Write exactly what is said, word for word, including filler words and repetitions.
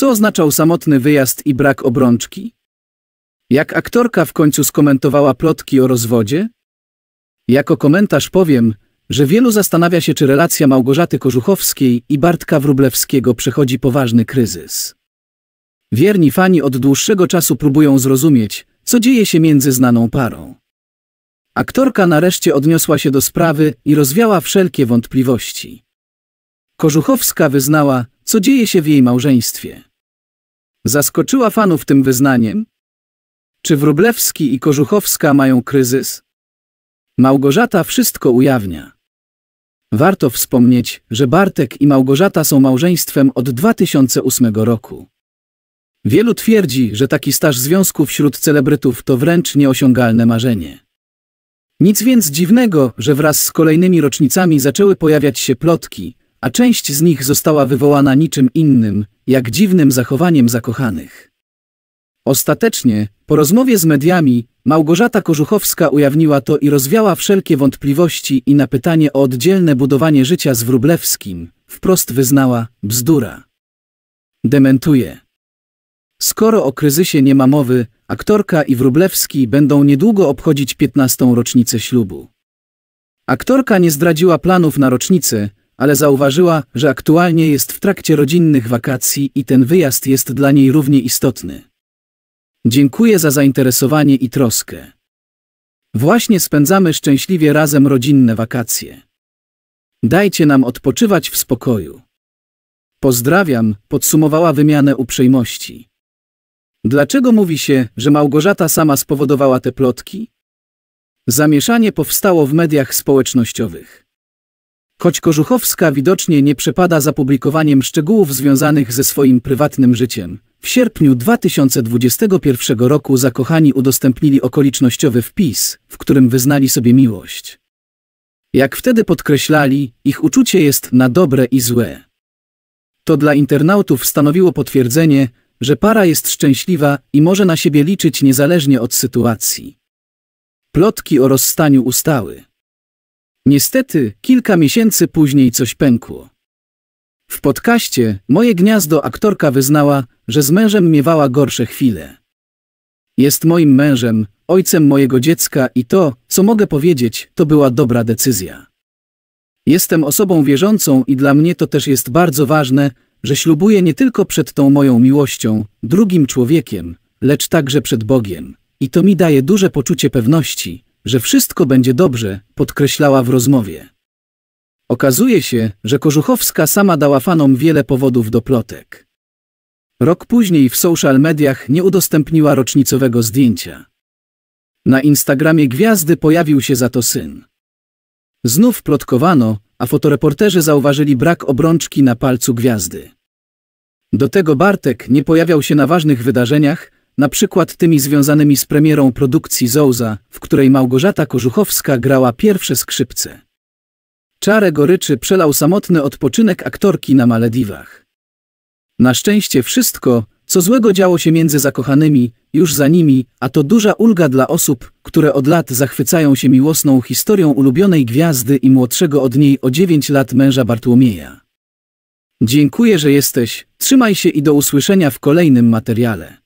Co oznaczał samotny wyjazd i brak obrączki? Jak aktorka w końcu skomentowała plotki o rozwodzie? Jako komentarz powiem, że wielu zastanawia się, czy relacja Małgorzaty Kożuchowskiej i Bartka Wróblewskiego przechodzi poważny kryzys. Wierni fani od dłuższego czasu próbują zrozumieć, co dzieje się między znaną parą. Aktorka nareszcie odniosła się do sprawy i rozwiała wszelkie wątpliwości. Kożuchowska wyznała, co dzieje się w jej małżeństwie. Zaskoczyła fanów tym wyznaniem? Czy Wróblewski i Kożuchowska mają kryzys? Małgorzata wszystko ujawnia. Warto wspomnieć, że Bartek i Małgorzata są małżeństwem od dwa tysiące ósmego roku. Wielu twierdzi, że taki staż związku wśród celebrytów to wręcz nieosiągalne marzenie. Nic więc dziwnego, że wraz z kolejnymi rocznicami zaczęły pojawiać się plotki, a część z nich została wywołana niczym innym, jak dziwnym zachowaniem zakochanych. Ostatecznie, po rozmowie z mediami, Małgorzata Kożuchowska ujawniła to i rozwiała wszelkie wątpliwości i na pytanie o oddzielne budowanie życia z Wróblewskim wprost wyznała: bzdura. Dementuje. Skoro o kryzysie nie ma mowy, aktorka i Wróblewski będą niedługo obchodzić piętnastą rocznicę ślubu. Aktorka nie zdradziła planów na rocznicę, ale zauważyła, że aktualnie jest w trakcie rodzinnych wakacji i ten wyjazd jest dla niej równie istotny. Dziękuję za zainteresowanie i troskę. Właśnie spędzamy szczęśliwie razem rodzinne wakacje. Dajcie nam odpoczywać w spokoju. Pozdrawiam, podsumowała wymianę uprzejmości. Dlaczego mówi się, że Małgorzata sama spowodowała te plotki? Zamieszanie powstało w mediach społecznościowych. Choć Kożuchowska widocznie nie przepada za publikowaniem szczegółów związanych ze swoim prywatnym życiem, w sierpniu dwa tysiące dwudziestego pierwszego roku zakochani udostępnili okolicznościowy wpis, w którym wyznali sobie miłość. Jak wtedy podkreślali, ich uczucie jest na dobre i złe. To dla internautów stanowiło potwierdzenie, że para jest szczęśliwa i może na siebie liczyć niezależnie od sytuacji. Plotki o rozstaniu ustały. Niestety, kilka miesięcy później coś pękło. W podcaście Moje Gniazdo aktorka wyznała, że z mężem miewała gorsze chwile. Jest moim mężem, ojcem mojego dziecka i to, co mogę powiedzieć, to była dobra decyzja. Jestem osobą wierzącą i dla mnie to też jest bardzo ważne, że ślubuję nie tylko przed tą moją miłością, drugim człowiekiem, lecz także przed Bogiem. I to mi daje duże poczucie pewności, że wszystko będzie dobrze, podkreślała w rozmowie. Okazuje się, że Kożuchowska sama dała fanom wiele powodów do plotek. Rok później w social mediach nie udostępniła rocznicowego zdjęcia. Na Instagramie gwiazdy pojawił się za to syn. Znów plotkowano, a fotoreporterzy zauważyli brak obrączki na palcu gwiazdy. Do tego Bartek nie pojawiał się na ważnych wydarzeniach, na przykład tymi związanymi z premierą produkcji Zouza, w której Małgorzata Kożuchowska grała pierwsze skrzypce. Czarę goryczy przelał samotny odpoczynek aktorki na Malediwach. Na szczęście wszystko, co złego działo się między zakochanymi, już za nimi, a to duża ulga dla osób, które od lat zachwycają się miłosną historią ulubionej gwiazdy i młodszego od niej o dziewięć lat męża Bartłomieja. Dziękuję, że jesteś, trzymaj się i do usłyszenia w kolejnym materiale.